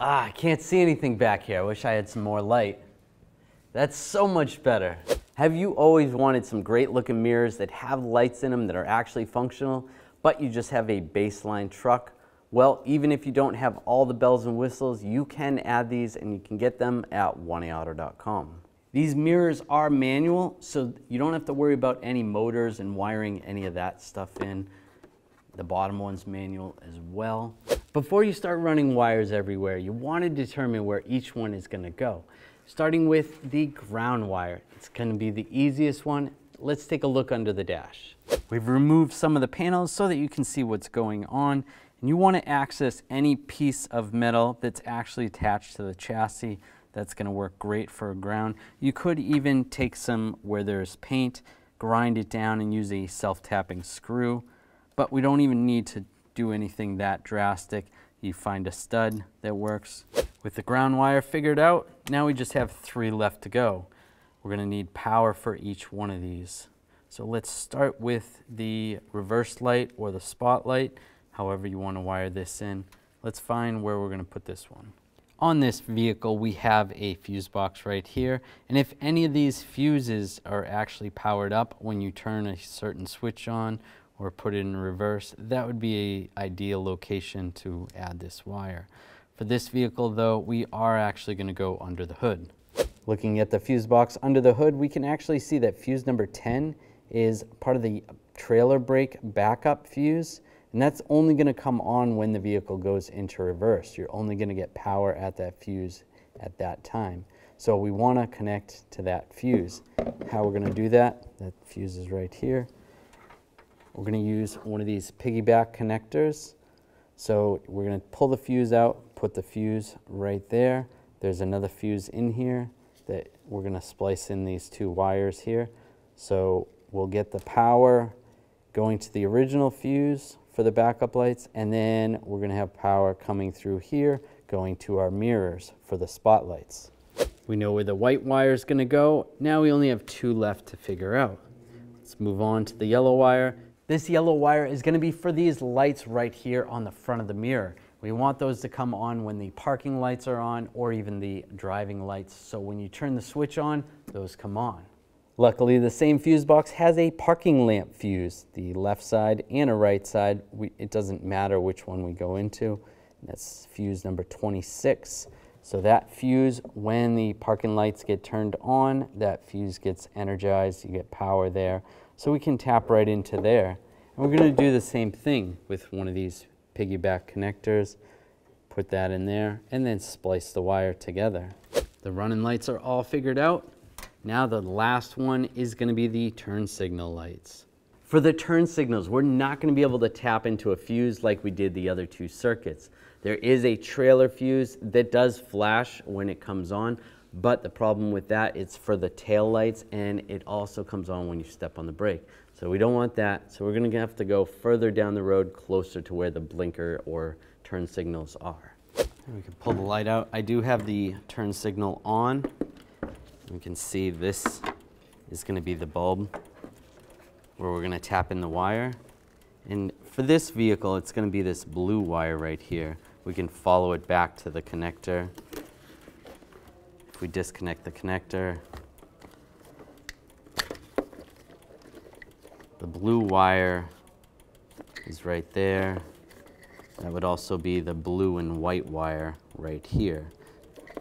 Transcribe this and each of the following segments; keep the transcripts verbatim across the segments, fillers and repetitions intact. Ah, I can't see anything back here. I wish I had some more light. That's so much better. Have you always wanted some great looking mirrors that have lights in them that are actually functional, but you just have a baseline truck? Well, even if you don't have all the bells and whistles, you can add these and you can get them at one A auto dot com. These mirrors are manual, so you don't have to worry about any motors and wiring any of that stuff in. The bottom one's manual as well. Before you start running wires everywhere, you want to determine where each one is going to go. Starting with the ground wire. It's going to be the easiest one. Let's take a look under the dash. We've removed some of the panels so that you can see what's going on. And you want to access any piece of metal that's actually attached to the chassis. That's going to work great for a ground. You could even take some where there's paint, grind it down, and use a self-tapping screw. But we don't even need to do anything that drastic. You find a stud that works. With the ground wire figured out, now we just have three left to go. We're going to need power for each one of these. So let's start with the reverse light or the spotlight, however you want to wire this in. Let's find where we're going to put this one. On this vehicle, we have a fuse box right here, and if any of these fuses are actually powered up when you turn a certain switch on or put it in reverse, that would be an ideal location to add this wire. For this vehicle though, we are actually going to go under the hood. Looking at the fuse box under the hood, we can actually see that fuse number ten is part of the trailer brake backup fuse, and that's only going to come on when the vehicle goes into reverse. You're only going to get power at that fuse at that time. So we want to connect to that fuse. How we're going to do that, that fuse is right here. We're going to use one of these piggyback connectors. So we're going to pull the fuse out, put the fuse right there. There's another fuse in here that we're going to splice in these two wires here. So we'll get the power going to the original fuse for the backup lights, and then we're going to have power coming through here going to our mirrors for the spotlights. We know where the white wire is going to go. Now we only have two left to figure out. Let's move on to the yellow wire. This yellow wire is going to be for these lights right here on the front of the mirror. We want those to come on when the parking lights are on or even the driving lights. So when you turn the switch on, those come on. Luckily, the same fuse box has a parking lamp fuse, the left side and a right side. We, it doesn't matter which one we go into. That's fuse number twenty-six. So that fuse, when the parking lights get turned on, that fuse gets energized, you get power there. So we can tap right into there. And we're gonna do the same thing with one of these piggyback connectors, put that in there, and then splice the wire together. The running lights are all figured out. Now the last one is going to be the turn signal lights. For the turn signals, we're not going to be able to tap into a fuse like we did the other two circuits. There is a trailer fuse that does flash when it comes on, but the problem with that, it's for the tail lights, and it also comes on when you step on the brake. So we don't want that, so we're going to have to go further down the road closer to where the blinker or turn signals are. We can pull the light out. I do have the turn signal on. You can see this is going to be the bulb where we're going to tap in the wire. And for this vehicle, it's going to be this blue wire right here. We can follow it back to the connector. If we disconnect the connector, the blue wire is right there. That would also be the blue and white wire right here.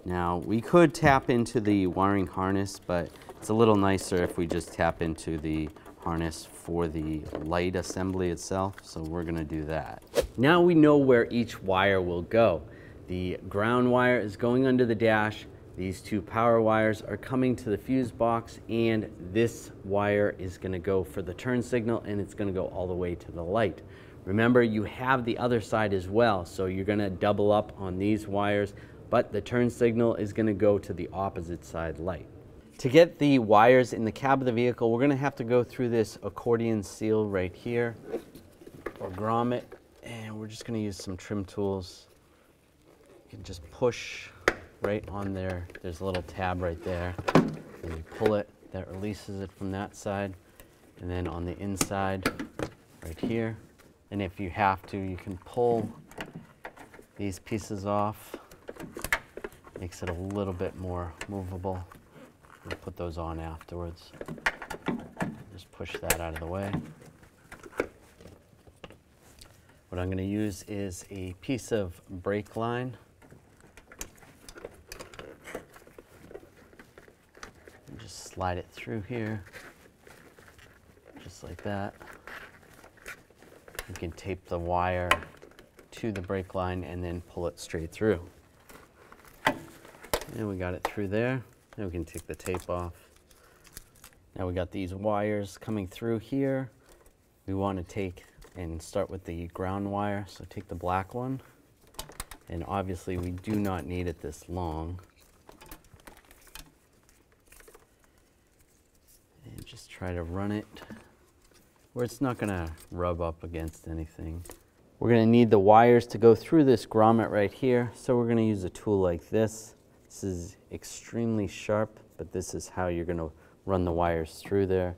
Now, we could tap into the wiring harness, but it's a little nicer if we just tap into the harness for the light assembly itself, so we're going to do that. Now we know where each wire will go. The ground wire is going under the dash, these two power wires are coming to the fuse box, and this wire is going to go for the turn signal, and it's going to go all the way to the light. Remember, you have the other side as well, so you're going to double up on these wires, but the turn signal is going to go to the opposite side light. To get the wires in the cab of the vehicle, we're going to have to go through this accordion seal right here, or grommet, and we're just going to use some trim tools. You can just push right on there. There's a little tab right there, and you pull it. That releases it from that side, and then on the inside right here. And if you have to, you can pull these pieces off. makes it a little bit more movable. We'll put those on afterwards. Just push that out of the way. What I'm going to use is a piece of brake line. And just slide it through here, just like that. You can tape the wire to the brake line and then pull it straight through. And we got it through there. Now we can take the tape off. Now we got these wires coming through here. We want to take and start with the ground wire. So take the black one. And obviously we do not need it this long. And just try to run it where it's not going to rub up against anything. We're going to need the wires to go through this grommet right here. So we're going to use a tool like this. This is extremely sharp, but this is how you're going to run the wires through there.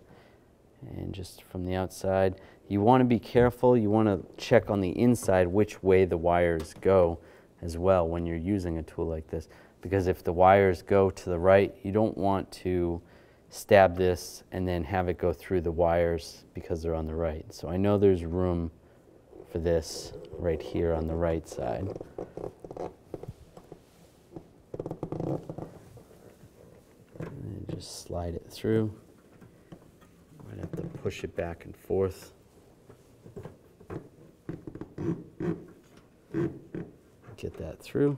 And just from the outside, you want to be careful. You want to check on the inside which way the wires go as well when you're using a tool like this. Because if the wires go to the right, you don't want to stab this and then have it go through the wires because they're on the right. So I know there's room for this right here on the right side. And just slide it through. Might have to push it back and forth. Get that through.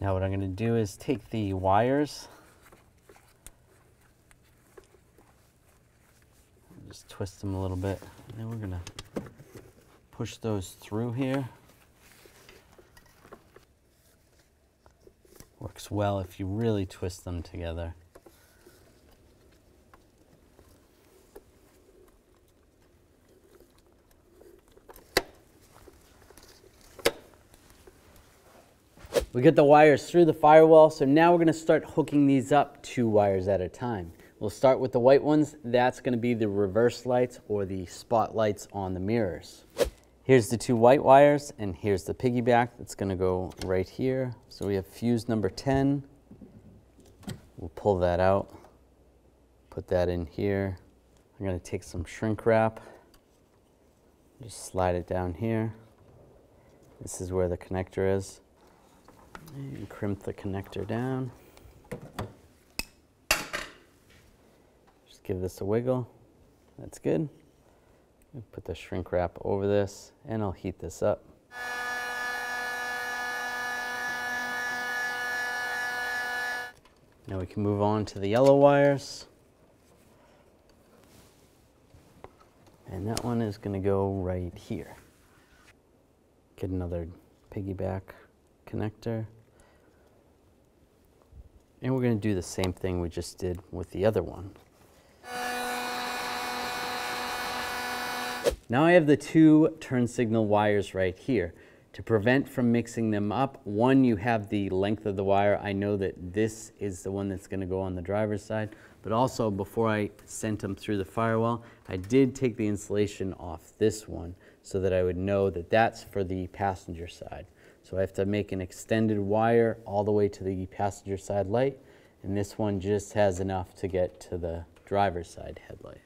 Now what I'm going to do is take the wires, just twist them a little bit, and then we're going to push those through here. Works well if you really twist them together. We get the wires through the firewall, so now we're going to start hooking these up two wires at a time. We'll start with the white ones. That's going to be the reverse lights or the spotlights on the mirrors. Here's the two white wires, and here's the piggyback that's going to go right here. So we have fuse number ten. We'll pull that out, put that in here. I'm going to take some shrink wrap, just slide it down here. This is where the connector is. And crimp the connector down. Just give this a wiggle. That's good. Put the shrink wrap over this, and I'll heat this up. Now we can move on to the yellow wires. And that one is going to go right here. Get another piggyback connector. And we're going to do the same thing we just did with the other one. Now I have the two turn signal wires right here. To prevent from mixing them up, one, you have the length of the wire. I know that this is the one that's going to go on the driver's side, but also before I sent them through the firewall, I did take the insulation off this one so that I would know that that's for the passenger side. So I have to make an extended wire all the way to the passenger side light, and this one just has enough to get to the driver's side headlight.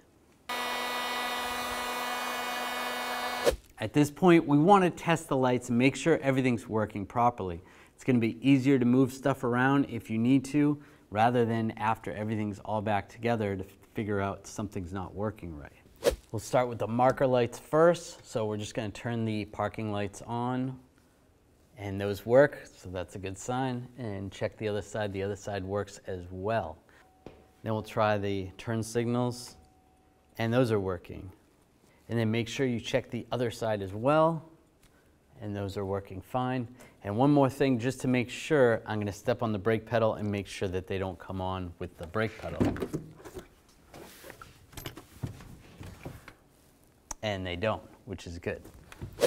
At this point, we want to test the lights and make sure everything's working properly. It's going to be easier to move stuff around if you need to, rather than after everything's all back together to figure out something's not working right. We'll start with the marker lights first. So we're just going to turn the parking lights on. And those work, so that's a good sign. And check the other side, the other side works as well. Then we'll try the turn signals, and those are working. And then make sure you check the other side as well, and those are working fine. And one more thing, just to make sure, I'm gonna step on the brake pedal and make sure that they don't come on with the brake pedal. And they don't, which is good.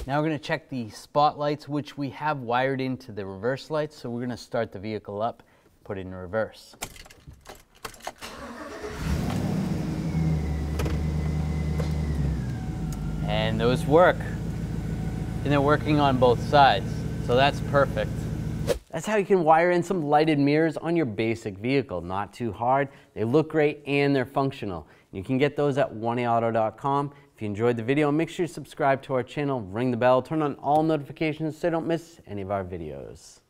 Now we're going to check the spotlights, which we have wired into the reverse lights, so we're going to start the vehicle up, put it in reverse. And those work. And they're working on both sides, so that's perfect. That's how you can wire in some lighted mirrors on your basic vehicle. Not too hard, they look great and they're functional. You can get those at one A auto dot com. If you enjoyed the video, make sure you subscribe to our channel, ring the bell, turn on all notifications so you don't miss any of our videos.